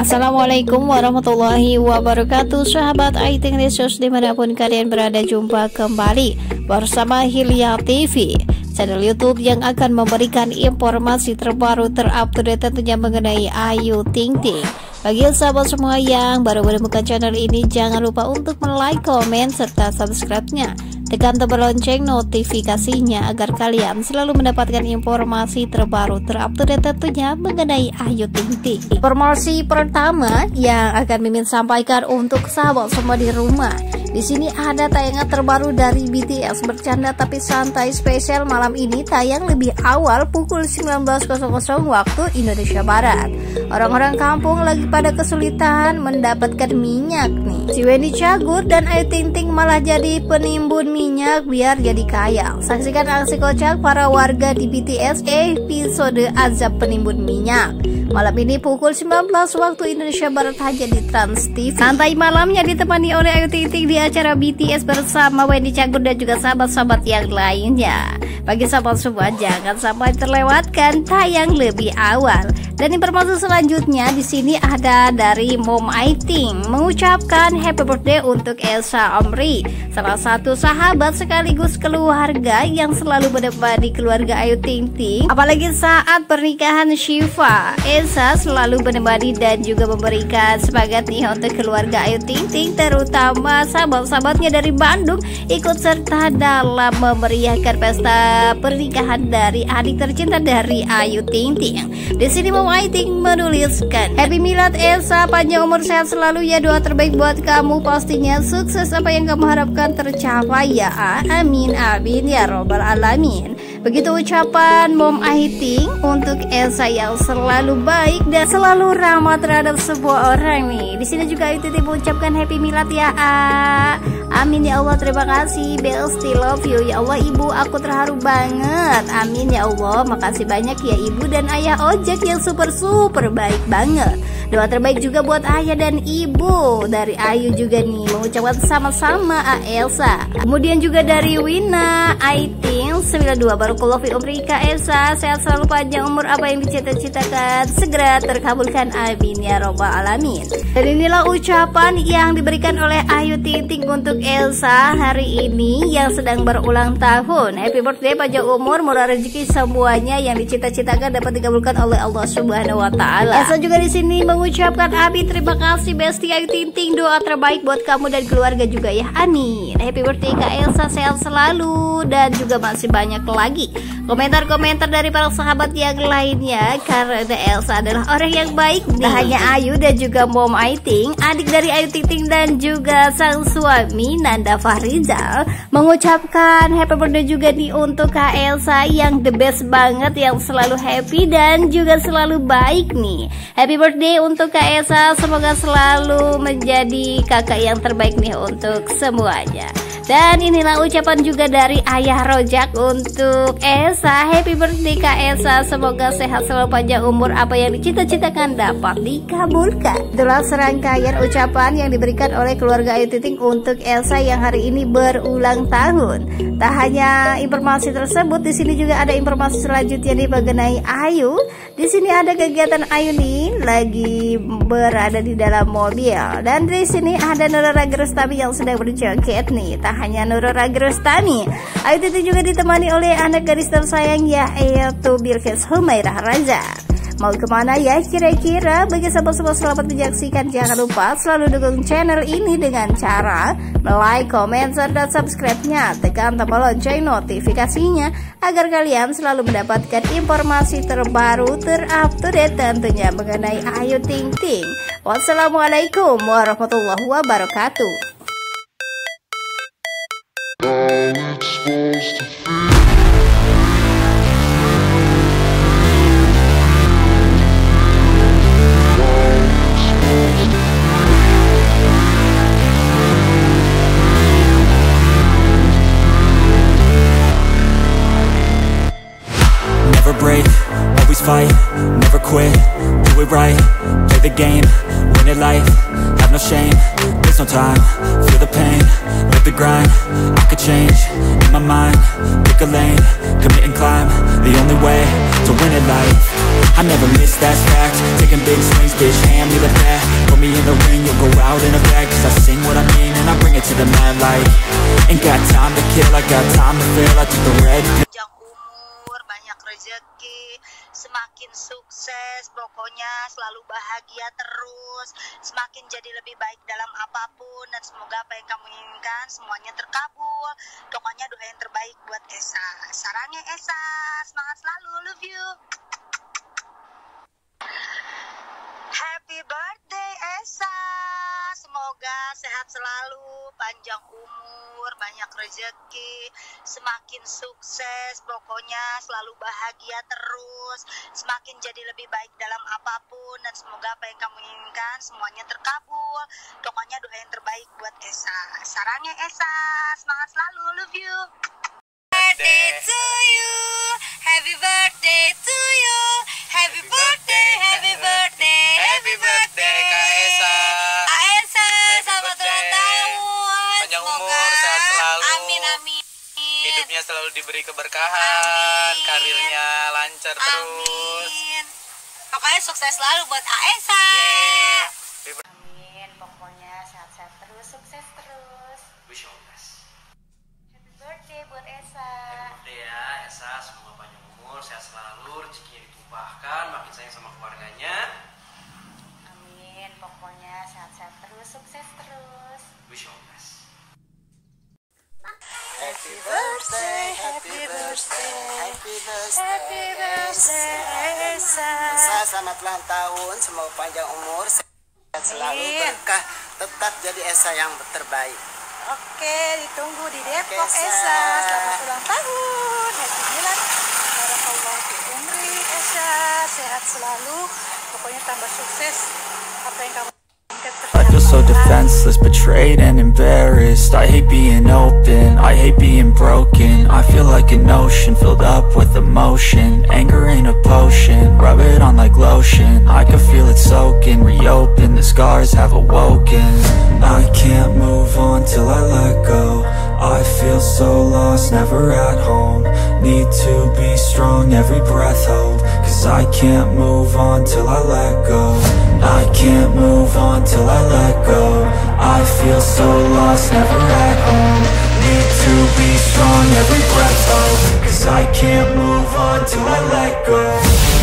Assalamualaikum warahmatullahi wabarakatuh, sahabat Ayu Ting Ting dimanapun kalian berada. Jumpa kembali bersama Hilya TV, channel YouTube yang akan memberikan informasi terbaru terupdate tentunya mengenai Ayu Ting Ting. Bagi sahabat semua yang baru menemukan channel ini, jangan lupa untuk like, komen, serta subscribe-nya. Tekan tombol lonceng notifikasinya agar kalian selalu mendapatkan informasi terbaru terupdate tentunya mengenai Ayu Ting Ting. Informasi pertama yang akan mimin sampaikan untuk sahabat semua di rumah. Di sini ada tayangan terbaru dari BTS, Bercanda Tapi Santai spesial malam ini tayang lebih awal pukul 19.00 waktu Indonesia Barat. Orang-orang kampung lagi pada kesulitan mendapatkan minyak nih. Si Wendi Cagur dan Ayu Ting Ting malah jadi penimbun minyak biar jadi kaya. Saksikan aksi kocak para warga di BTS episode azab penimbun minyak malam ini pukul 19 waktu Indonesia Barat hanya di Trans TV. Santai malamnya ditemani oleh Ayu Ting Ting di acara BTS bersama Wendi Cagur dan juga sahabat-sahabat yang lainnya. Bagi sahabat semua, jangan sampai terlewatkan tayang lebih awal. Dan informasi selanjutnya di sini ada dari Mom Aiting mengucapkan happy birthday untuk Elsa Omri, salah satu sahabat sekaligus keluarga yang selalu berdepan di keluarga Ayu Ting Ting. Apalagi saat pernikahan Syifa, Elsa selalu menemani dan juga memberikan semangat nih untuk keluarga Ayu Ting Ting, terutama sahabat-sahabatnya dari Bandung ikut serta dalam memeriahkan pesta pernikahan dari adik tercinta dari Ayu Ting Ting. Di sini Mom Aiting menuliskan, happy milad Elsa, panjang umur, sehat selalu ya, doa terbaik buat kamu, pastinya sukses apa yang kamu harapkan tercapai ya, amin amin ya robbal alamin. Begitu ucapan Mom Aiting untuk Elsa yang selalu baik dan selalu ramah terhadap semua orang nih. Di sini juga Ayu Ting Ting mengucapkan happy milad ya, amin ya Allah, terima kasih, bestie love you ya Allah, ibu aku terharu banget, amin ya Allah, makasih banyak ya ibu dan ayah ojek yang super baik banget. Doa terbaik juga buat ayah dan ibu. Dari Ayu juga nih mengucapkan sama-sama Elsa. Kemudian juga dari Wina Aiting 92, Barakallahu fi umrika Elsa, sehat selalu, panjang umur, apa yang dicita-citakan segera terkabulkan, amin ya robbal alamin. Dan inilah ucapan yang diberikan oleh Ayu Ting Ting untuk Elsa hari ini yang sedang berulang tahun. Happy birthday, panjang umur, murah rezeki, semuanya yang dicita-citakan dapat dikabulkan oleh Allah Subhanahu wa taala. Elsa juga di sini mengucapkan amin, terima kasih bestie Ayu Ting Ting, doa terbaik buat kamu dan keluarga juga ya, amin. Happy birthday Kak Elsa, sehat selalu dan juga masih banyak lagi komentar-komentar dari para sahabat yang lainnya, karena Elsa adalah orang yang baik nih. Nah, hanya Ayu dan juga Mom Aiting, adik dari Ayu Ting Ting dan juga sang suami Nanda Fahrizal mengucapkan happy birthday juga nih untuk Kak Elsa yang the best banget, yang selalu happy dan juga selalu baik nih. Happy birthday untuk Kak Elsa, semoga selalu menjadi kakak yang terbaik nih untuk semuanya. Dan inilah ucapan juga dari Ayah Rojak untuk Elsa, happy birthday Kak Elsa, semoga sehat selalu, panjang umur, apa yang dicita-citakan dapat dikabulkan. Itulah serangkaian ucapan yang diberikan oleh keluarga Ayu Ting Ting untuk Elsa yang hari ini berulang tahun. Tak hanya informasi tersebut, di sini juga ada informasi selanjutnya nih mengenai Ayu. Di sini ada kegiatan Ayu nih lagi berada di dalam mobil, dan di sini ada Nurul Ragirustami yang sedang berjoget nih. Hanya Nurul Ragirustami, Ayu Ting Ting juga ditemani oleh anak gadis tersayang yaitu Bilkes Humaira Raja. Mau kemana ya kira-kira? Bagi sahabat-sahabat selamat menyaksikan, jangan lupa selalu dukung channel ini dengan cara like, komen, serta subscribe-nya. Tekan tombol lonceng notifikasinya agar kalian selalu mendapatkan informasi terbaru terupdate tentunya mengenai Ayu Ting Ting. Wassalamualaikum warahmatullahi wabarakatuh. Supposed to feel never break, always fight, never quit, do it right, play the game, win it life, have no shame, there's no time, feel the pain, live the grind, I could change. My mind, pick a lane, commit and climb. The only way to win at life. I never miss, that's fact. Taking big swings, bitch, hand me the bat. Put me in the ring, you'll go out in a bag. Cause I sing what I mean and I bring it to the mad light. Ain't got time to kill, I got time to feel. I took the red pill. Panjang umur, banyak rezeki, semakin sukses, pokoknya selalu bahagia terus. Semakin jadi lebih baik dalam apapun. Dan semoga apa yang kamu inginkan semuanya terkabul. Pokoknya doa yang terbaik buat Elsa. Sarangnya Elsa, semangat selalu, love you. Happy birthday Elsa, semoga sehat selalu, panjang umur, banyak rezeki, semakin sukses, pokoknya selalu bahagia terus, semakin jadi lebih baik dalam apapun, dan semoga apa yang kamu inginkan semuanya terkabul, pokoknya doa yang terbaik buat Elsa, sarangnya Elsa, semangat selalu, love you. Birthday to you, happy birthday to you, happy birthday, happy birthday. Selalu diberi keberkahan, amin. Karirnya lancar, amin. Terus pokoknya sukses selalu buat Aesa, yeah. Amin, pokoknya sehat-sehat terus, sukses terus, wish you all the best. Happy birthday buat Esa. Happy birthday ya Esa, semoga panjang umur, sehat selalu, rezekinya ditumpahkan, makin sayang sama keluarganya, amin. Pokoknya sehat-sehat terus, sukses terus, wish you all the best. Happy birthday, happy birthday, happy birthday, happy birthday Elsa. Elsa, selamat ulang tahun, semoga panjang umur, sehat selalu, berkah, tetap jadi Elsa yang terbaik. Oke, ditunggu di Depok Elsa, selamat ulang tahun, happy milad, barakallahu fi umri Elsa, sehat selalu, pokoknya tambah sukses, apa yang kamu. I feel so defenseless, betrayed and embarrassed. I hate being open, I hate being broken. I feel like an ocean, filled up with emotion. Anger ain't a potion, rub it on like lotion. I can feel it soaking, reopen, the scars have awoken. I can't move on till I let go. I feel so lost, never at home. Need to be strong, every breath hold. Cause I can't move on till I let go. I can't move on till I let go. I feel so lost, never at home. Need to be strong, every breath hold. Cause I can't move on till I let go.